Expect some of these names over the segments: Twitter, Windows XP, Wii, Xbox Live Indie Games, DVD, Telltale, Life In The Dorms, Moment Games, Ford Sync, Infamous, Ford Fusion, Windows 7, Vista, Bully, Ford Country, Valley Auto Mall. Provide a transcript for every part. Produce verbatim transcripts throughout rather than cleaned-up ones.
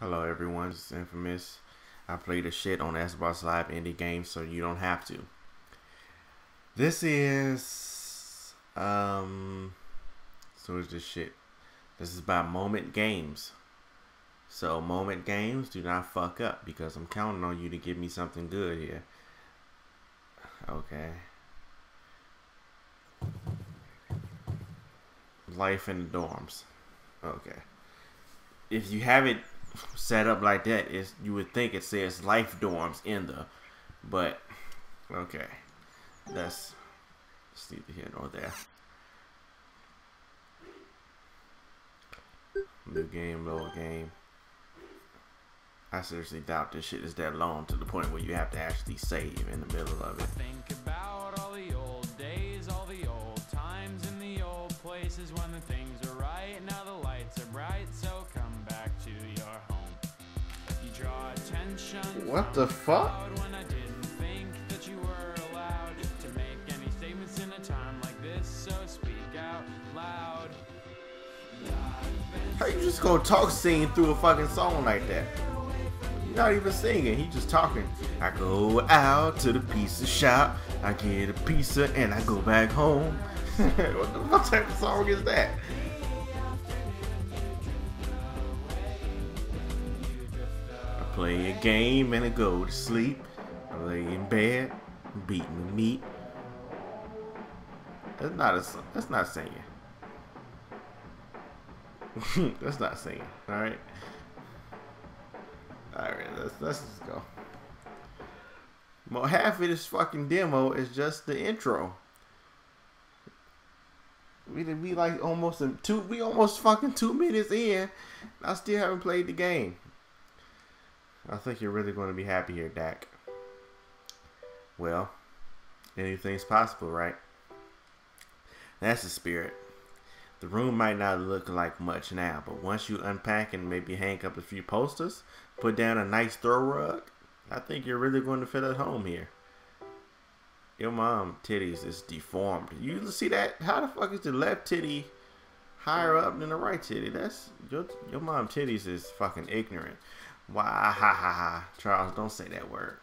Hello everyone, this is Infamous. I play the shit on Xbox Live Indie Games, so you don't have to. This is um so is this shit. This is by Moment Games. So Moment Games, do not fuck up because I'm counting on you to give me something good here. Okay. Life in the Dorms. Okay. If you have it set up like that, is you would think it says Life Dorms in the, but okay, that's it's neither here nor there. New game, lower game. I seriously doubt this shit is that long to the point where you have to actually save in the middle of it. Think about all the old days, all the old times, and the old places when the things are right. Now the lights are bright, so come back to your home. You draw attention. What the fuck? When I didn't think that you were allowed to make any statements in a time like this, so speak out loud. How you just gonna talk singing through a fucking song like that? You're not even singing, he just talking. I go out to the pizza shop, I get a pizza and I go back home. What the what type of song is that? I play a game and I go to sleep. I lay in bed, beating the meat. That's not a song. That's not singing. That's not singing, alright? Alright, let's, let's just go. Well, half of this fucking demo is just the intro. We we like almost a two, we almost fucking two minutes in. I still haven't played the game. I think you're really going to be happy here, Dak. Well, anything's possible, right? That's the spirit. The room might not look like much now, but once you unpack and maybe hang up a few posters, put down a nice throw rug, I think you're really going to feel at home here. Your mom titties is deformed. You see that? How the fuck is the left titty higher up than the right titty? That's your, your mom titties is fucking ignorant. Why? Ha ha ha. Charles, don't say that word.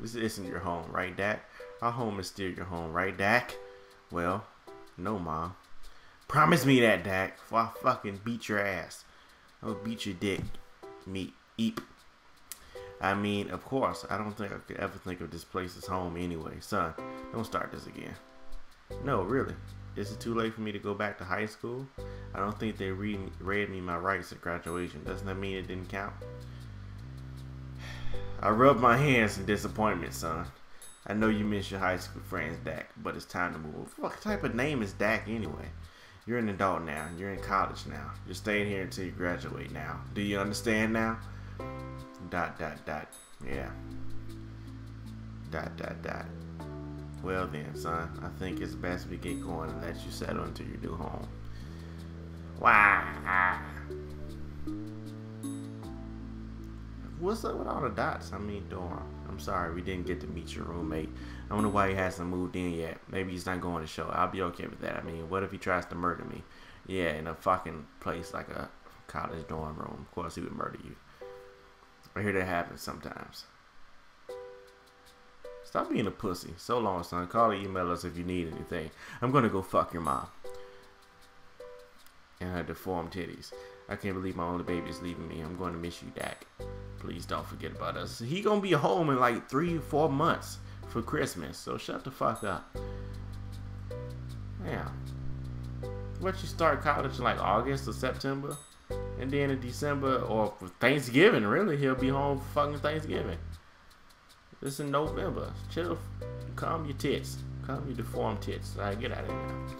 This isn't your home, right, Dak? Our home is still your home, right, Dak? Well, no, Mom. Promise me that, Dak, before I fucking beat your ass. I'll beat your dick. Me, eep. I mean, of course, I don't think I could ever think of this place as home anyway. Son, don't start this again. No, really. Is it too late for me to go back to high school? I don't think they read, read me my rights at graduation. Doesn't that mean it didn't count? I rubbed my hands in disappointment, son. I know you miss your high school friends, Dak, but it's time to move. What type of name is Dak anyway? You're an adult now. You're in college now. You're staying here until you graduate now. Do you understand now? Dot, dot, dot. Yeah. Dot, dot, dot. Well then, son. I think it's best we get going and let you settle until you do home. Wow. What's up with all the dots? I mean, dorm. I'm sorry we didn't get to meet your roommate. I wonder why he hasn't moved in yet. Maybe he's not going to show. I'll be okay with that. I mean, what if he tries to murder me? Yeah, in a fucking place like a college dorm room. Of course, he would murder you. I hear that happens sometimes. Stop being a pussy. So long, son. Call or email us if you need anything. I'm going to go fuck your mom. And her deformed titties. I can't believe my only baby is leaving me. I'm going to miss you, Dak. Please don't forget about us. He gonna be home in like three or four months for Christmas. So shut the fuck up. Yeah. What, you start college in like August or September? And then in December or Thanksgiving, really, he'll be home for fucking Thanksgiving. This is in November. Chill. Calm your tits. Calm your deformed tits. All right, get out of here.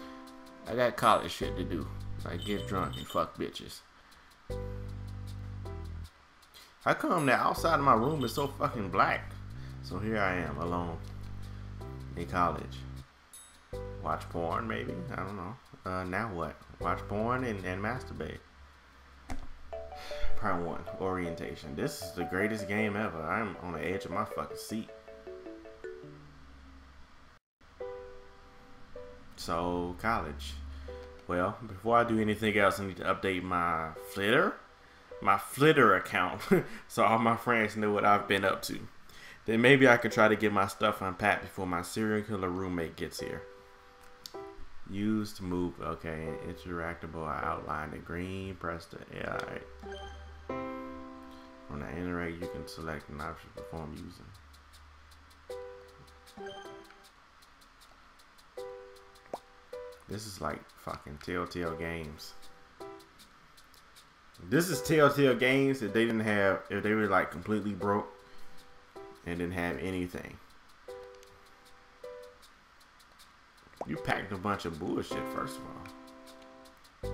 I got college shit to do. Like get drunk and fuck bitches. How come the outside of my room is so fucking black? So here I am alone in college. Watch porn maybe? I don't know. Uh, now what? Watch porn and, and masturbate. Prime one, orientation. This is the greatest game ever. I'm on the edge of my fucking seat. So college. Well, before I do anything else, I need to update my Flitter. my Flitter account so all my friends knew what I've been up to. Then maybe I could try to get my stuff unpacked before my serial killer roommate gets here. Use to move. Okay, interactable. I outlined the green. Press the yeah, all right. When I interact, you can select an option to perform using. This is like fucking Telltale Games. This is Telltale Games if they didn't have, if they were like completely broke and didn't have anything. You packed a bunch of bullshit, first of all.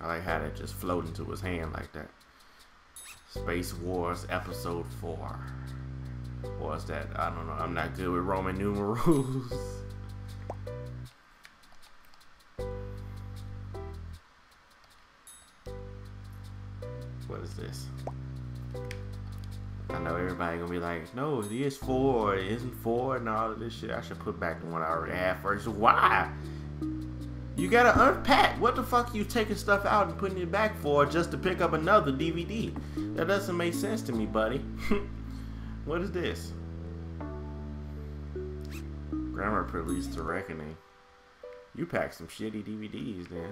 I like how that just floated into his hand like that. Space Wars Episode four. Or is that? I don't know. I'm not good with Roman numerals. What is this? I know everybody gonna be like, no, it is four, it isn't four, and all of this shit. I should put back the one I already had first. Why? You gotta unpack. What the fuck are you taking stuff out and putting it back for just to pick up another D V D? That doesn't make sense to me, buddy. What is this? Grammar Police to Reckoning. You packed some shitty D V Ds then.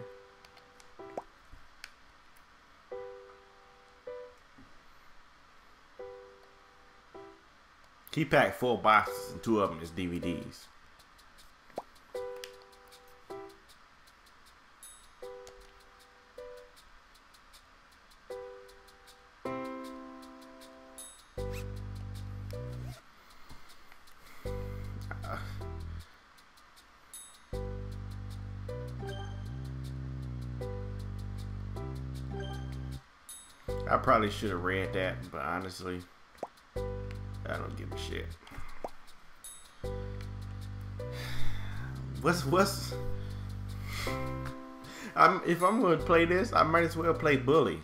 He packed four boxes and two of them is D V Ds. Uh, I probably should have read that, but honestly, I don't give a shit. What's what's? I'm if I'm gonna play this, I might as well play Bully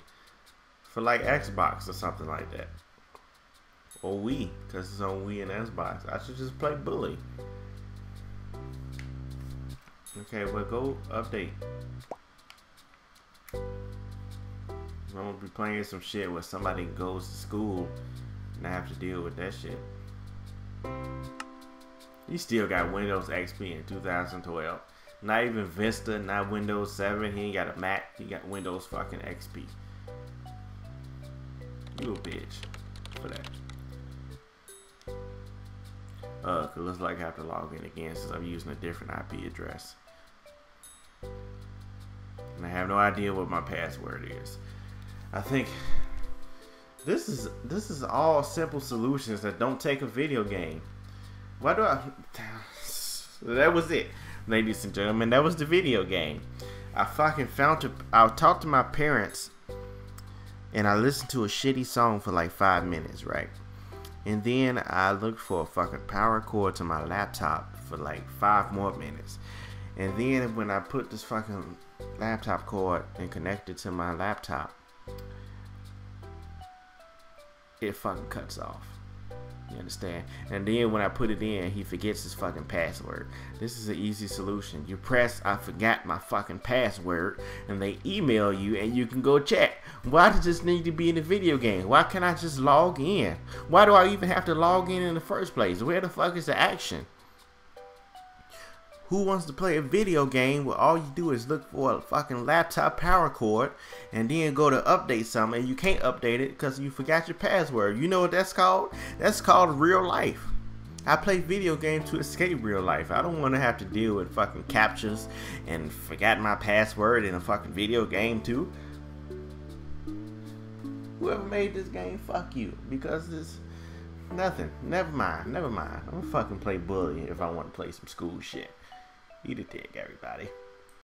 for like Xbox or something like that, or Wii, because it's on Wii and Xbox. I should just play Bully. Okay, well go update. I'm gonna be playing some shit where somebody goes to school. I have to deal with that shit. You still got Windows X P in two thousand twelve. Not even Vista, not Windows seven. He ain't got a Mac. He got Windows fucking X P. You a bitch for that. Uh, cause it looks like I have to log in again since I'm using a different I P address. And I have no idea what my password is. I think This is this is all simple solutions that don't take a video game. Why do I? That was it, ladies and gentlemen. That was the video game. I fucking found it. I talked to my parents, and I listened to a shitty song for like five minutes, right? And then I looked for a fucking power cord to my laptop for like five more minutes. And then when I put this fucking laptop cord and connected to my laptop, it fucking cuts off. You understand? And then when I put it in, he forgets his fucking password. This is an easy solution. You press I forgot my fucking password and they email you and you can go check. Why does this need to be in the video game? Why can't I just log in? Why do I even have to log in in the first place? Where the fuck is the action? Who wants to play a video game where all you do is look for a fucking laptop power cord and then go to update something and you can't update it because you forgot your password? You know what that's called? That's called real life. I play video games to escape real life. I don't want to have to deal with fucking captures and forgot my password in a fucking video game too. Whoever made this game, fuck you, because it's nothing. Never mind. Never mind. I'm gonna fucking play Bully if I want to play some school shit. Eat a dick, everybody.